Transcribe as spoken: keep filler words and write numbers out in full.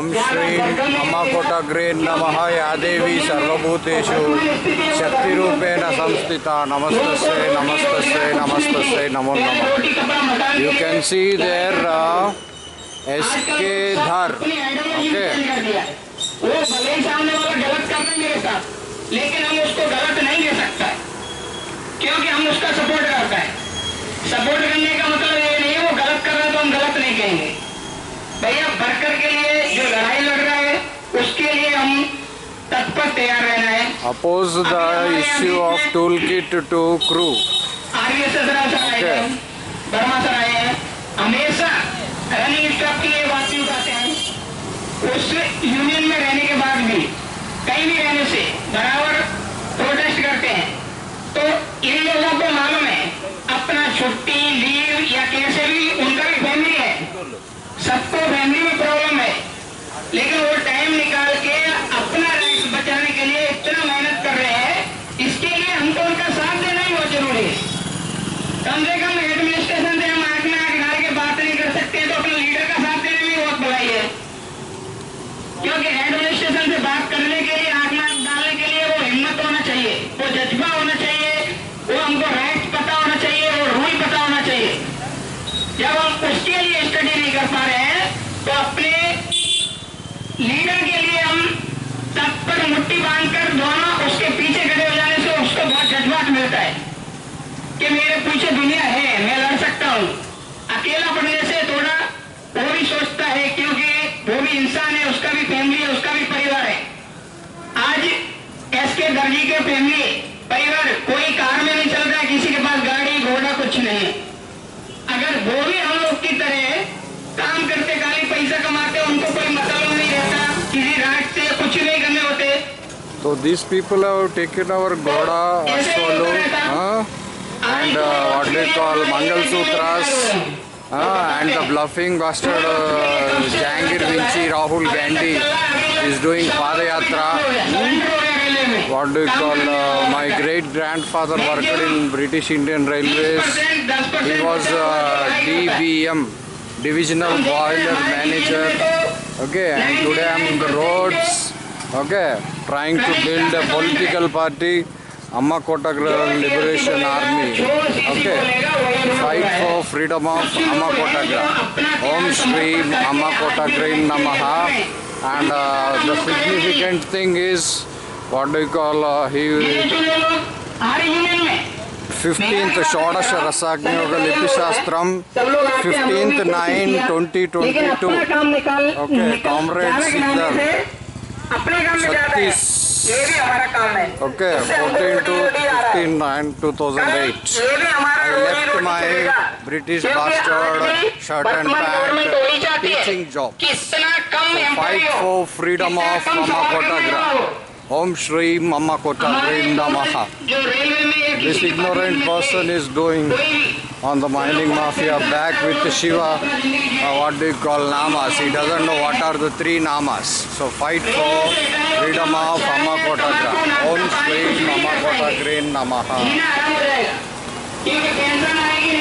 ओम श्री अम्मा कोटाग्रे नमः या देवी सर्वभूतेषु शक्तिरूपेण संस्थिता नमस्तस्यै नमस्तस्यै नमस्तस्यै नमो नमः। You can see there S K धर। ओके, वो भले ही सामने वाला गलत कर देंगे साहब, लेकिन हम उसको गलत नहीं ले सकता क्योंकि हम उसका सपोर्ट करता है। सपोर्ट करने का मतलब ये नहीं है वो गलत कर रहा है तो हम गलत नहीं कहेंगे। भैया वर्कर के लिए जो लड़ाई लड़ रहा है उसके लिए हम तत्पर तैयार रहना है। Oppose the issue of tool kit to crew. आगे से जरा सर आए हैं, वर्मा सर आए हैं, हमेशा रनिंग स्टाफ की ये बात नहीं उठाते हैं। उस यूनियन में रहने के बाद भी कहीं भी रहने से बराबर प्रोटेस्ट करते हैं। तो इन लोगों को मालूम है अपना छुट्टी लीव या कैसे भी, उनका भी फैमिली है, सबको फैमिली में प्रॉब्लम है, लेकिन वो टाइम निकाल के अपना लाइफ बचाने के लिए इतना मेहनत कर रहे हैं। इसके लिए हमको उनका साथ देना ही बहुत जरूरी है। कम से कम एडमिनिस्ट्रेशन से हम आंख में आंख डाल के बात नहीं कर सकते तो अपने लीडर का साथ देने में बहुत भलाई है, क्योंकि एडमिनिस्ट्रेशन से बात करने के लिए, आंख में आंख डालने के लिए वो हिम्मत होना चाहिए, वो जज्बा होना चाहिए, वो हमको राइट पता होना चाहिए, वो रूल पता होना चाहिए। जब हम उसके लिए स्टडी नहीं कर पा रहे हैं तो अपने लीडर के लिए हम तत्पर मुट्ठी बांधकर दोनों उसके पीछे खड़े हो जाने से उसको बहुत जज्बात मिलता है कि मेरे पीछे दुनिया है, मैं लड़ सकता हूँ। अकेला पड़ने से थोड़ा वो भी सोचता है क्योंकि वो भी इंसान है, उसका भी फैमिली है, उसका भी परिवार है। आज एस के दर्जी के फैमिली परिवार कोई कार में नहीं चलता है, किसी के पास गाड़ी घोड़ा कुछ नहीं है। अगर वो भी हम लोग की तरह काम करते, खाली पैसा कमाते, उनको कोई मतलब नहीं रहता, किसी रात से कुछ नहीं करने होते। तो this people have taken our घोड़ा and what they call mangalsutras Ah, and the bluffing bastard uh, Jangir Vinci, Rahul Gandhi is doing Padayatra. Hmm? What do you call uh, my great grandfather worked in British Indian Railways. He was uh, D B M, Divisional Boiler Manager. Okay, and today I am on the roads. Okay, trying to build a political party. Amma Kotagran Liberation Army. Okay, fight for freedom of Amma Kotagran. Om Shri Amma Kotagran Namaha. And uh, the significant thing is, what do you call uh, he? fifteenth Shodasha Rasagniyoga Lipishastram, fifteenth nine twenty twenty-two. Okay, Comrade Siddhar. Satis. ये भी हमारा काम है। Okay, fourteen to fifteen nine two thousand eight I left my British bastard shirt and pants teaching job to fight for freedom of Amma Kotagran. Om Shri Amma Kotagran Namaha. This ignorant person is going on the mining mafia back with Shiva. Uh, what do you call Namas? He doesn't know what are the three Namas. So fight for freedom of Amma Kotagran. Om Shri Amma Kotagran Namaha.